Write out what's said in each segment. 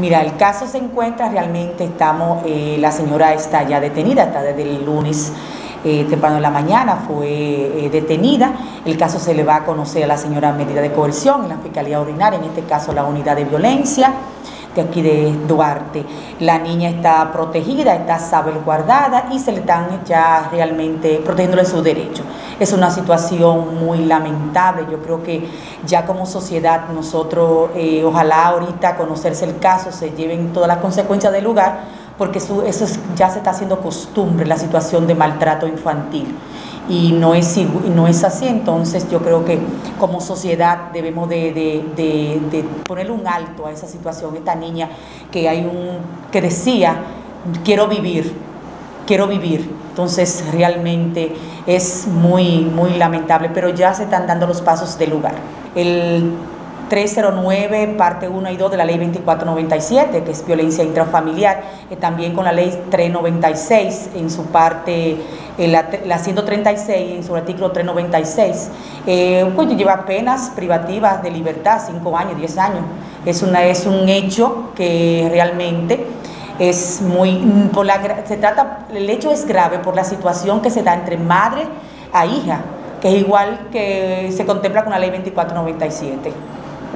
Mira, el caso se encuentra, realmente estamos, la señora está ya detenida, está desde el lunes temprano en la mañana, fue detenida. El caso se le va a conocer a la señora medida de coerción en la Fiscalía Ordinaria, en este caso la unidad de violencia de aquí de Duarte. La niña está protegida, está salvaguardada y se le están ya realmente protegiéndole sus derechos. Es una situación muy lamentable. Yo creo que ya como sociedad nosotros, ojalá ahorita conocerse el caso, se lleven todas las consecuencias del lugar, porque eso ya se está haciendo costumbre, la situación de maltrato infantil. Y no es así, entonces yo creo que como sociedad debemos de ponerle un alto a esa situación. Esta niña que decía, quiero vivir. Entonces realmente es muy, muy lamentable, pero ya se están dando los pasos del lugar. El 309, parte 1 y 2 de la ley 2497, que es violencia intrafamiliar, también con la ley 396 en su parte, la 136 en su artículo 396, pues lleva penas privativas de libertad, 5 años, 10 años. Es un hecho que realmente es muy... el hecho es grave por la situación que se da entre madre a hija, que es igual que se contempla con la ley 2497.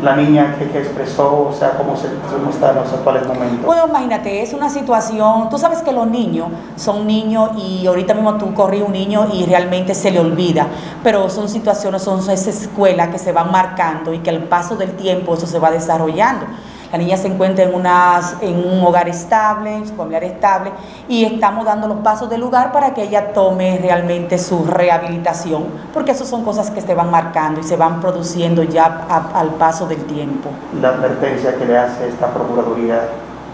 La niña que expresó, o sea, cómo está en los actuales momentos. Bueno, imagínate, es una situación, tú sabes que los niños son niños y ahorita mismo tú corriges un niño y realmente se le olvida, pero son situaciones, son esas escuelas que se van marcando y que al paso del tiempo eso se va desarrollando. La niña se encuentra en un hogar estable, en su familiar estable, y estamos dando los pasos del lugar para que ella tome realmente su rehabilitación, porque eso son cosas que se van marcando y se van produciendo ya al paso del tiempo. La advertencia que le hace esta Procuraduría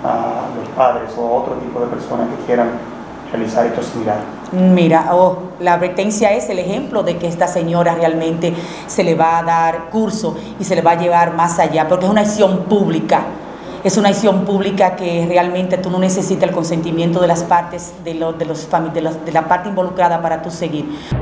a los padres o a otro tipo de personas que quieran realizar hechos similares. Mira, la advertencia es el ejemplo de que esta señora realmente se le va a dar curso y se le va a llevar más allá, porque es una acción pública. Es una acción pública que realmente tú no necesitas el consentimiento de las partes, de la parte involucrada para tú seguir.